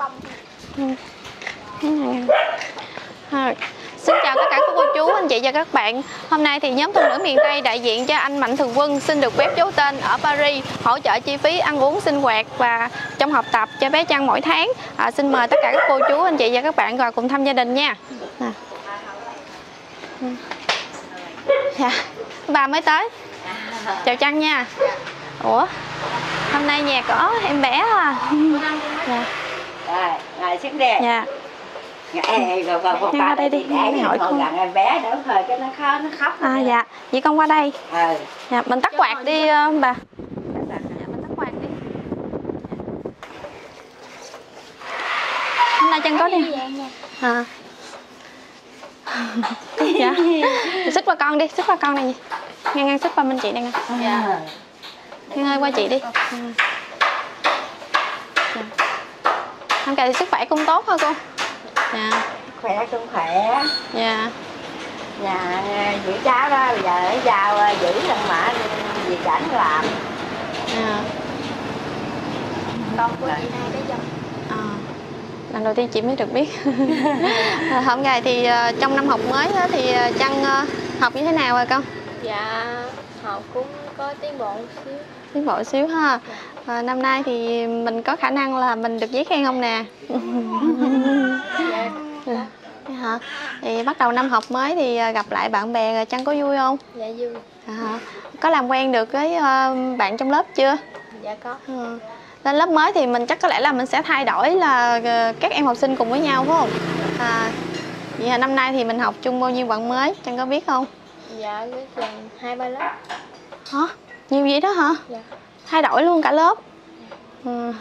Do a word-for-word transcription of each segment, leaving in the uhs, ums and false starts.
bông. Ừ. À. Xin chào tất cả các cô chú, anh chị và các bạn. Hôm nay thì nhóm phụ nữ miền Tây đại diện cho anh Mạnh Thường Quân xin được phép giấu tên ở Paris, hỗ trợ chi phí ăn uống sinh hoạt và trong học tập cho bé Trăng mỗi tháng. À, xin mời tất cả các cô chú, anh chị và các bạn vào cùng thăm gia đình nha. À. Dạ. Bà mới tới. Chào Trăng nha. Ủa, hôm nay nhà có em bé à? Dạ. Ngồi xuống đi. Dạ. Ngồi qua đây đi. Để hỏi con gần em bé đỡ hơi cái nó khó nó khóc. À dạ. Vậy con qua đây. Ừ. Dạ, mình tắt quạt đi bà. Mình tắt quạt đi. Hôm nay Trân có đi. À. Dạ. Xích qua con đi, xích qua con này. Ngang ngang xích qua bên chị đây nè. Dạ. Thiên ơi qua chị đi. Hôm nay thì sức khỏe cũng tốt thôi cô. Dạ. Khỏe cũng khỏe. Dạ. Nhà giữ cháu đó bây giờ giao giữ thằng mã gì cảnh làm. Dạ. Con của chị hai bé chồng. Lần đầu tiên chị mới được biết. Hôm nay thì trong năm học mới đó, thì Trân học như thế nào rồi con? Dạ học cũng có tiến bộ xíu. Tiến bộ xíu ha. À, năm nay thì mình có khả năng là mình được giấy khen không nè? Ừ. Hả? Thì bắt đầu năm học mới thì gặp lại bạn bè rồi Trân có vui không? Dạ vui. À, có làm quen được với bạn trong lớp chưa? Dạ có. Ừ. Lên lớp mới thì mình chắc có lẽ là mình sẽ thay đổi là các em học sinh cùng với nhau phải không? À, vậy là năm nay thì mình học chung bao nhiêu bạn mới, Trân có biết không? Dạ biết chừng hai ba lớp. Hả? Nhiều vậy đó hả? Dạ. Thay đổi luôn cả lớp. Ừ.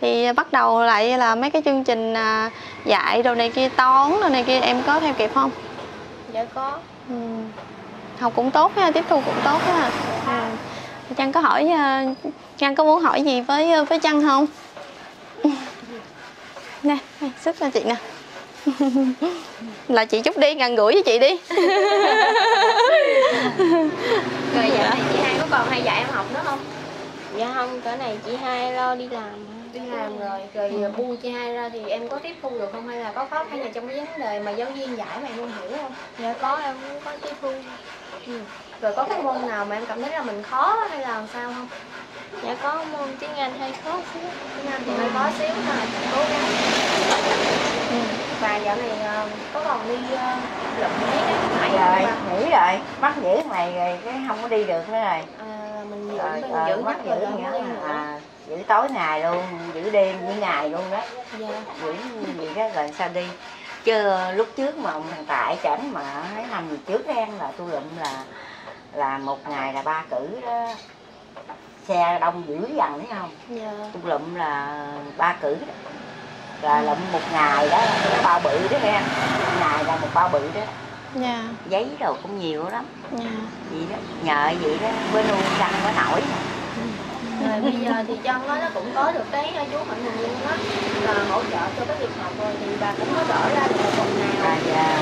Thì bắt đầu lại là mấy cái chương trình dạy đồ này kia, toán đồ này kia em có theo kịp không? Dạ có. Ừ. Học cũng tốt ha, tiếp thu cũng tốt ha. Dạ. Ừ. Trân có hỏi, Trân có muốn hỏi gì với với Trân không? Nè, xích cho chị nè. Là chị chúc đi, gần gũi với chị đi. Rồi giờ này chị hai có còn hay dạy em học nữa không? Dạ không, cỡ này chị hai lo đi làm. Đi làm rồi, rồi ừ. buông chị hai ra thì em có tiếp thu được không? Hay là có khó khăn là trong cái vấn đề mà giáo viên giải mà em không hiểu không? Dạ có, em cũng có tiếp thu. Ừ. Rồi có cái môn nào mà em cảm thấy là mình khó hay là làm sao không? Dạ có môn tiếng Anh hơi khó xíu. Tiếng Anh thì hơi khó xíu mà cố gắng. Ừ. Và dạo này có còn đi lượm mấy cái mày rồi, rồi. Nghỉ rồi, mắc nghỉ mày rồi, cái không có đi được nữa rồi. À. Mình giữ, rồi, mình rồi, giữ mắt giữ nhá, à, giữ tối ngày luôn, giữ đêm với ngày luôn đó. Dạ. Giữ gì đó rồi sao đi. Chứ lúc trước mà ông thằng Tại chảnh mà mấy năm gì trước em là tôi lụm là là một ngày là ba cử đó. Xe đông dữ dằn thấy không? Dạ. Tôi lụm là ba cử đó. Là lụm một ngày đó là bao bự đó em. Một ngày là một bao bự đó. Yeah. Giấy đồ cũng nhiều lắm. Yeah. Vậy đó, nhờ vậy đó, bên luôn Trăng mới nổi. Rồi ừ. bây giờ thì Trân nó cũng có được cái chú Mạnh Thường Quân đó và hỗ trợ cho cái việc học rồi thì bà cũng có đỡ ra được một nào. À, dạ.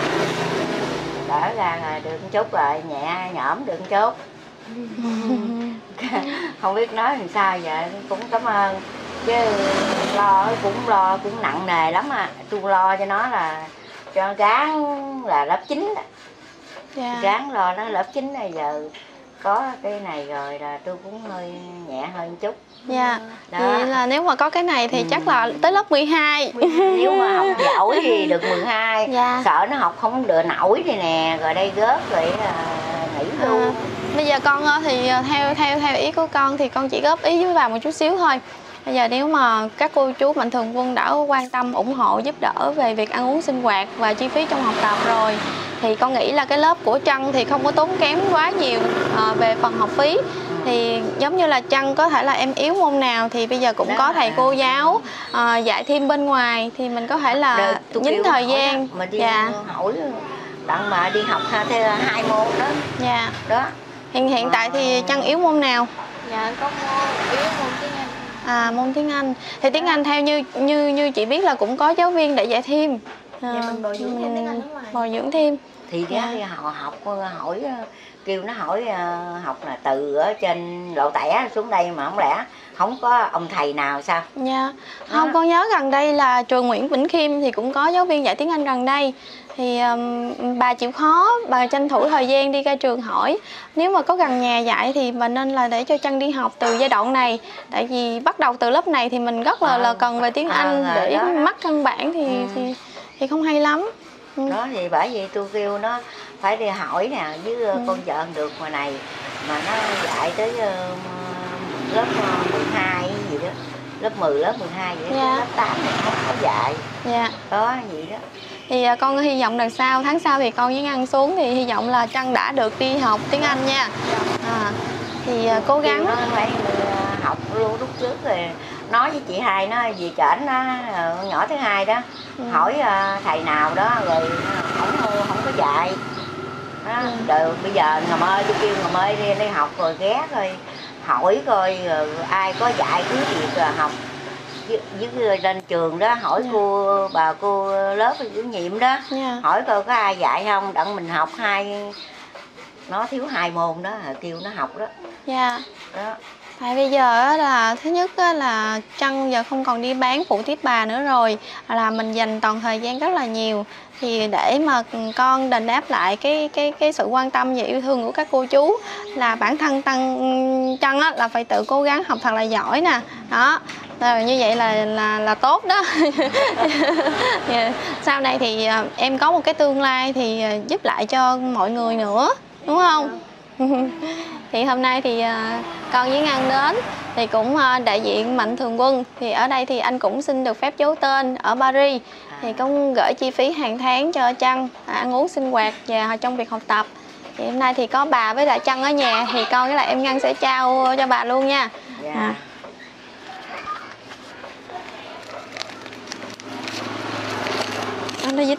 Đỡ ra là được một chút rồi, nhẹ nhõm được một chút. Không biết nói làm sao vậy, cũng cảm ơn. Chứ lo cũng lo cũng nặng nề lắm à. Tôi lo cho nó là cho gán là lớp chín đó. Yeah. Gán lo nó lớp chín này giờ có cái này rồi là tôi cũng hơi nhẹ hơn chút. Dạ. Yeah. Vậy là nếu mà có cái này thì ừ. chắc là tới lớp mười hai. Nếu mà học giỏi thì được mười hai. Yeah. Sợ nó học không được nổi thì nè, rồi đây góp rồi là nghỉ luôn. À, bây giờ con thì theo theo theo ý của con thì con chỉ góp ý với bà một chút xíu thôi. Bây giờ nếu mà các cô chú Mạnh Thường Quân đã quan tâm, ủng hộ, giúp đỡ về việc ăn uống sinh hoạt và chi phí trong học tập rồi thì con nghĩ là cái lớp của Trân thì không có tốn kém quá nhiều à, về phần học phí. Thì giống như là Trân có thể là em yếu môn nào thì bây giờ cũng có thầy cô giáo à, dạy thêm bên ngoài thì mình có thể là nhín thời gian. Mà đi dạ. hỏi bạn mà đi học hai môn đó. Dạ. Đó. Hiện hiện tại thì Trân yếu môn nào? Dạ có yếu môn tiếng Anh. À, môn tiếng Anh thì tiếng Anh theo như như như chị biết là cũng có giáo viên để dạy thêm à, bồi dưỡng thêm tiếng Anh ở ngoài. Bồi dưỡng thêm Thì ra thì họ học hỏi, kêu nó hỏi học là từ ở trên Lộ Tẻ xuống đây mà không lẽ không có ông thầy nào sao? Dạ, yeah. Không, con nhớ gần đây là trường Nguyễn Bỉnh Khiêm thì cũng có giáo viên dạy tiếng Anh gần đây. Thì um, bà chịu khó, bà tranh thủ thời gian đi ra trường hỏi. Nếu mà có gần nhà dạy thì bà nên là để cho Trân đi học từ giai đoạn này. Tại vì bắt đầu từ lớp này thì mình rất là, à, là cần về tiếng à, Anh à, để đó, mắc căn bản thì, ừ. thì thì không hay lắm. Ừ. Đó thì bởi vì tôi kêu nó phải đi hỏi nè với ừ. con vợ được ngoài này. Mà nó dạy tới uh, lớp mười hai gì đó, lớp mười, lớp mười hai vậy đó, yeah. lớp tám thì nó không có dạy. Yeah. Đó, vậy đó. Thì con hy vọng đằng sau, tháng sau thì con với Ngân xuống thì hy vọng là Trân đã được đi học tiếng Anh nha. À, thì cố gắng. Nó phải học luôn lúc trước rồi nói với chị hai nó về trển nó nhỏ thứ hai đó, ừ. hỏi thầy nào đó rồi không không có dạy. Đó, ừ. rồi bây giờ Ngầm ơi, tôi kêu Ngầm ơi đi, đi học rồi ghé rồi hỏi coi ai có dạy tiếng Việt là học. Với lên trường đó hỏi yeah. cô bà cô lớp chủ nhiệm đó yeah. hỏi coi có ai dạy không, đặng mình học hai, nó thiếu hai môn đó, kêu nó học đó. Dạ. Yeah. Đó. Tại bây giờ là thứ nhất là Trân giờ không còn đi bán phụ tiếp bà nữa rồi, là mình dành toàn thời gian rất là nhiều. Thì để mà con đền đáp lại cái cái cái sự quan tâm và yêu thương của các cô chú là bản thân Trân Trân á là phải tự cố gắng học thật là giỏi nè. Đó. Rồi như vậy là là là tốt đó. yeah. Sau này thì em có một cái tương lai thì giúp lại cho mọi người nữa, đúng không? Thì hôm nay thì con với Ngân đến thì cũng đại diện Mạnh Thường Quân, thì ở đây thì anh cũng xin được phép giấu tên ở Paris, thì con gửi chi phí hàng tháng cho Trân ăn uống sinh hoạt và trong việc học tập. Thì hôm nay thì có bà với lại Trân ở nhà thì con với lại em Ngân sẽ trao cho bà luôn nha. À. Nó dính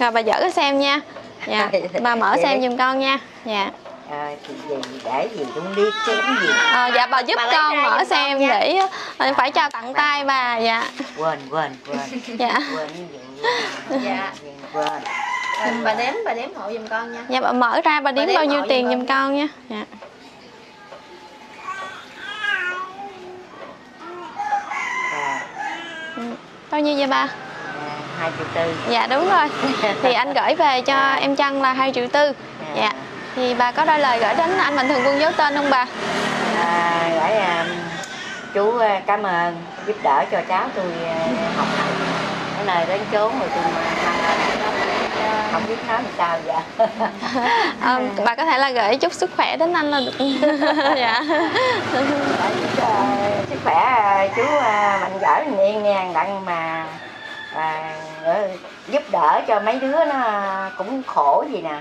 rồi, bà dở cái xem nha. Dạ, bà mở xem giùm con nha. Dạ. À, thì gì để gì cũng biết chứ cái gì. À, dạ bà giúp bà con mở xem con để à, phải trao tặng bà, tay bà. Dạ. Quên quên quên. Dạ. Quên như vậy. Dạ. Quên. Quên. Bà đếm bà đếm hộ giùm con nha. Dạ bà mở ra bà đếm, bà đếm bao nhiêu tiền giùm con, con nha. Dạ. À. Ừ. Bao nhiêu vậy bà? hai triệu tư. Dạ đúng rồi. Thì anh gửi về cho à. em Trân là hai triệu tư. à. Dạ. Thì bà có đôi lời gửi đến anh Mạnh Thường Quân giấu tên không bà? À, gửi à, chú cảm ơn giúp đỡ cho cháu tôi học hành ở nơi đến chốn rồi tôi không biết nói làm sao vậy. À, bà có thể là gửi chút sức khỏe đến anh là được. Dạ. Sức khỏe chú Mạnh giỏi nhẹ nhàng đặng mà và giúp đỡ cho mấy đứa nó cũng khổ gì nè,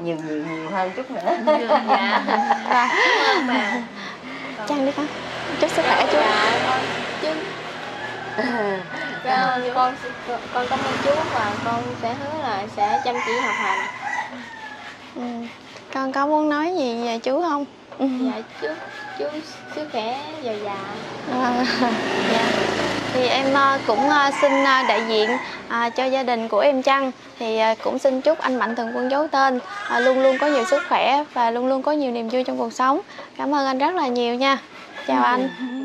nhiều nhiều nhiều hơn chút nữa. Dạ. Mà Trân đi con, chúc sức khỏe chú. Con con cảm ơn chú và con sẽ hứa là sẽ chăm chỉ học hành. Ừ. Con có muốn nói gì về chú không? Dạ chú chú sức khỏe dồi dào. À, dạ. Thì em cũng xin đại diện cho gia đình của em Trân thì cũng xin chúc anh Mạnh Thường Quân giấu tên luôn luôn có nhiều sức khỏe và luôn luôn có nhiều niềm vui trong cuộc sống. Cảm ơn anh rất là nhiều nha. Chào anh.